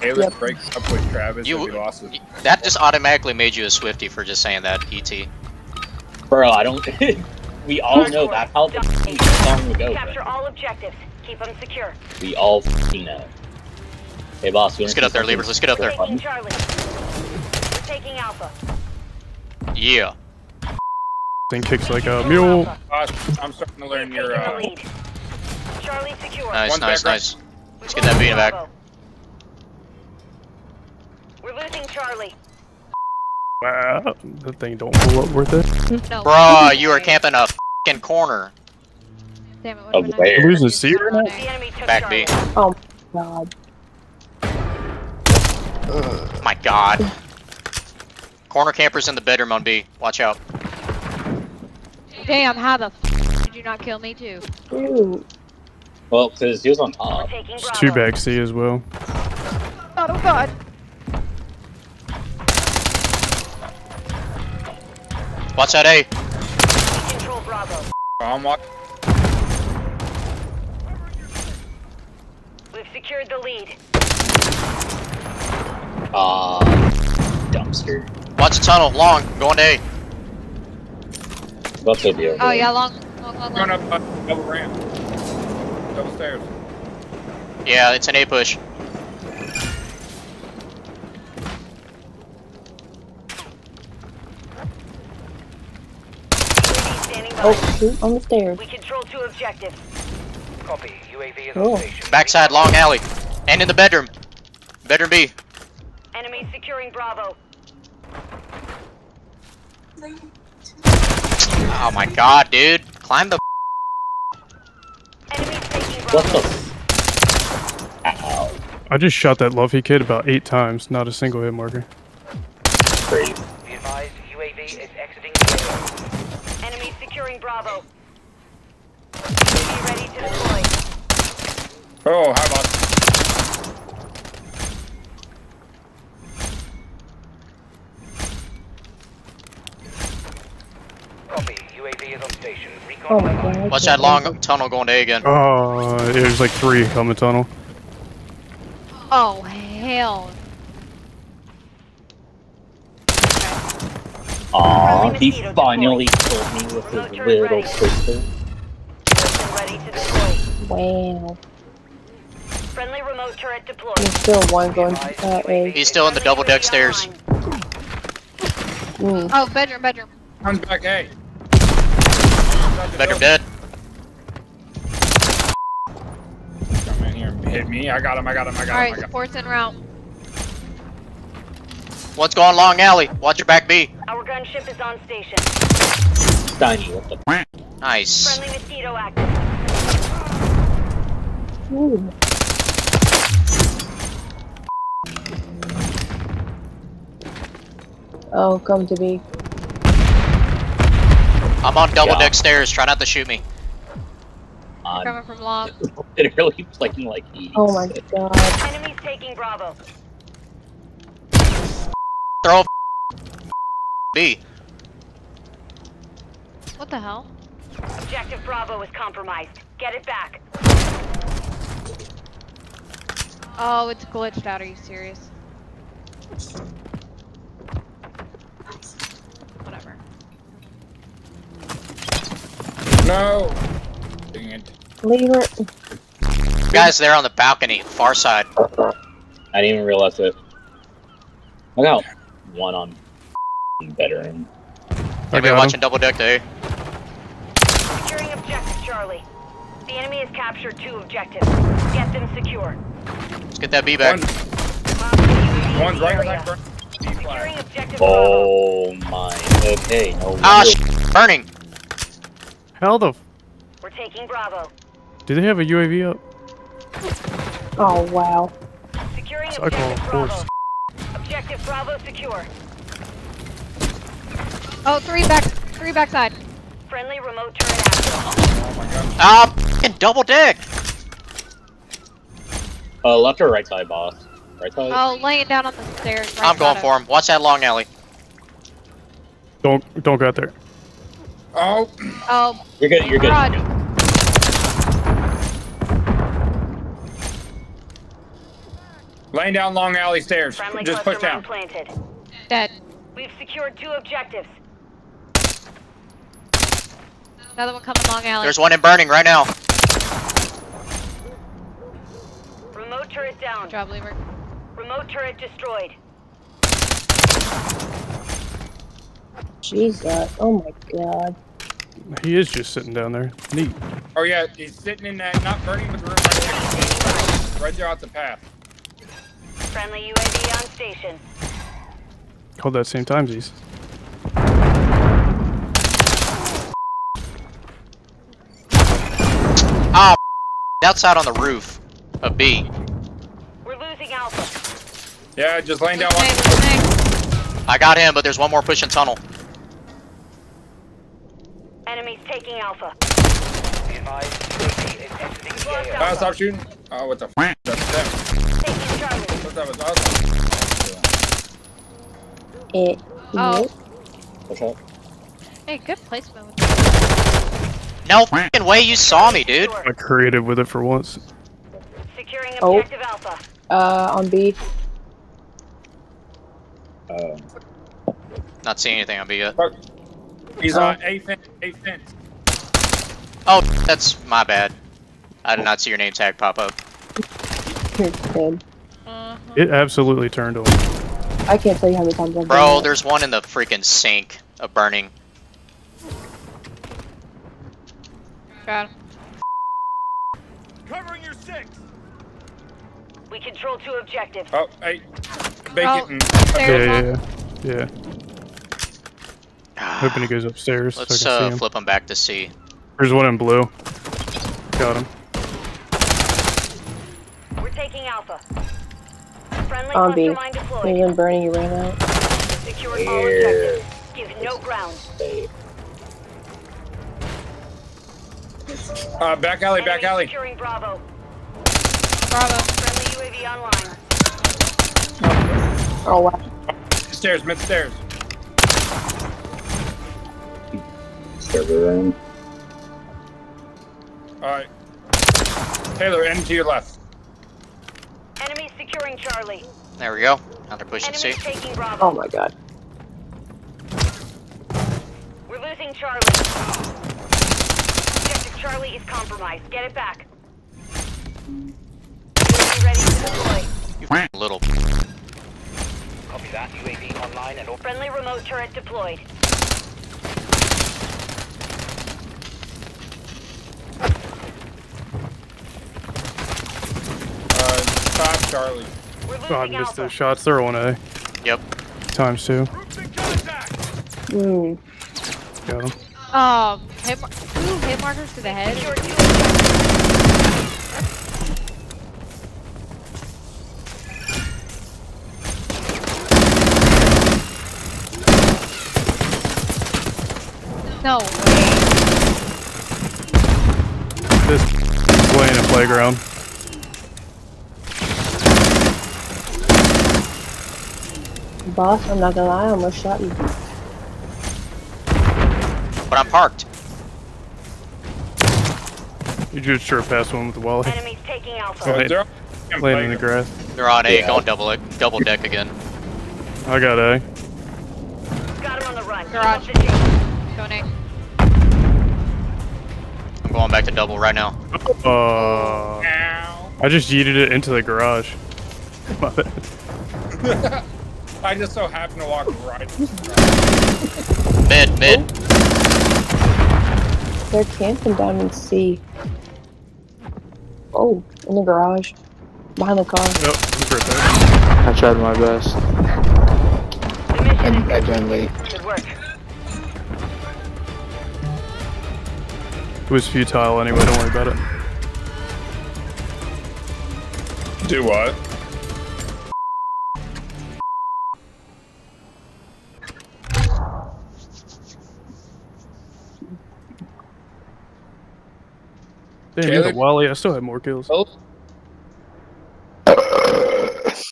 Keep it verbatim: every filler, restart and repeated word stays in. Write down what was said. Taylor yep. breaks up with Travis you, and we lost his... That just automatically made you a Swiftie for just saying that, E T. Bro, I don't... we all First know that. How the long ago, Capture but. all objectives. Keep them secure. We all f***ing know. Hey, boss, let's get up there, Levers. Let's get up there. Taking Charlie. We're taking Alpha. Yeah. Thing kicks like a mule. Gosh, I'm starting to learn your. Uh... Charlie secure. Nice, One nice, nice. Let's get that beam back. We're losing Charlie. Wow, that thing don't pull up worth it. No. Bruh, you are camping a f***ing corner. Damn it! What We're losing C or not? Back B. Oh my god. Oh my god. Corner camper's in the bedroom on B. Watch out. Damn, how the f did you not kill me too? Ooh. Well, because he was on top. It's two back C as well. Oh, oh god. Watch that A. Control Bravo. I'm watching. We've secured the lead. Uh, dumpster. Watch the tunnel, long, going to A. That's a deal. Oh yeah, long, long, long, long. Going up, uh, double ramp. Double stairs. Yeah, it's an A push. Oh, shoot, on the stairs. We control two objectives. Copy, U A V is on station. Backside, long alley. And in the bedroom. Bedroom B. Enemy securing Bravo. Oh my god, dude. Climb the Enemy taking Bravo. What the Ow. I just shot that Luffy kid about eight times, not a single hit marker. Great. Be advised, U A V is exiting the area. Enemy securing Bravo. U A V ready to deploy. Oh, hi boss. Oh my god. Watch that long tunnel going to A again. Oh, there's like three on the tunnel. Oh, hell. Aw, he finally killed me with his little sister. Wow. Friendly remote turret deployed. There's still one going to A. He's still in the double deck stairs. Mm. Oh, bedroom, bedroom. One's back A. Bedroom dead. Come in here and hit me. I got him, I got him, I got him. Alright, support's in route. What's going long alley? Watch your back B. Our gunship is on station. Tiny, what the Nice. Friendly mosquito active. Ooh. Oh, come to B. I'm on double deck stairs. Try not to shoot me. Um, Coming from long. It really flicking like E. Oh my god. Enemies taking Bravo. Throw B. What the hell? Objective Bravo is compromised. Get it back. Oh, it's glitched out. Are you serious? No! Dang it. Leave it. Guys, they're on the balcony, far side. I didn't even realize it. I got one on bedroom. Anybody watching double deck day? Securing objective, Charlie. The enemy has captured two objectives. Get them secure. Let's get that B back. One. One's right back. Securing objective. Oh my. Okay. No ah, sh burning. How the f We're taking Bravo. Do they have a U A V up? Oh wow. Securing Suck objective Bravo. Objective Bravo secure. Oh, three back, three backside. Friendly remote turret active. Oh my god. Ah, f***ing double dick! Uh, left or right side, boss? Right side? Oh, laying down on the stairs. Right I'm going for him. him. Watch that long alley. Don't, don't go out there. Oh. Oh. You're good. You're good. You're good. Laying down long alley stairs. Friendly just push down. Planted. Dead. We've secured two objectives. Another one coming long alley. There's one in burning right now. Remote turret down. Job lever. Remote turret destroyed. Jesus. Oh my god. He is just sitting down there. Neat. Oh yeah, he's sitting in that, not burning, but the room right there. Right there off the path. Friendly U A V on station. Hold that same time, Z's. Oh, outside on the roof of B. We're losing alpha. Yeah, just laying down one. I got him, but there's one more pushing tunnel. Enemies taking alpha. Oh, stop shooting. Oh, what the f***? That's them. Taking Charlie. What that was awesome. It. Oh. What's up? Hey, good placement. No f***ing way you saw me, dude. I created with it for once. Securing objective oh. alpha. Uh, on B. Um. Not seeing anything on B yet. Fuck. He's on eight fence, eight fence. Oh, that's my bad. I did not see your name tag pop up. Uh-huh. It absolutely turned on. I can't tell you how many times I've Bro, there's one in the freaking sink of burning. Got him. Covering your six. We control two objectives. Oh, hey. Bacon. Oh, yeah, yeah, yeah. Hoping he goes upstairs. Let's so I can uh, see him. Flip him back to C. There's one in blue. Got him. We're taking alpha. Friendly zombie. Maybe burning you right now. Secure yeah. all objectives. Give no ground. Uh, back alley, back alley. Securing Bravo. Bravo. Friendly U A V online. Oh wow. Stairs, mid stairs. All right, Taylor, end to your left. Enemy securing Charlie. There we go. Now they're pushing C. Oh my god. We're losing Charlie. Objective Charlie is compromised. Get it back. We'll be ready to deploy. You f***ing little. Copy that. U A V online and friendly remote turret deployed. Charlie. Oh, I missed those shots. They're on A. Yep. Times two. Ooh. Got him. Um, hit mar Ooh, hit markers to the head. No way. This playing a playground. Boss, I'm not gonna lie, I almost shot you. But I'm parked. You just sure passed one with the wallet. Enemies taking alpha. Right. They're laying in the grass. They're on A, yeah. Going double it, double deck again. I got A. Got him on the run. Garage. Going A. I'm going back to double right now. Oh. Ow. I just yeeted it into the garage. My bad. I just so happen to walk right. Mid, mid. They're camping down in C. Oh, in the garage. Behind the car. Nope, he's right there. I tried my best. I'm, I done late. Good work. It was futile anyway, don't worry about it. Do what? Damn, Wally, I still have more kills. Oh.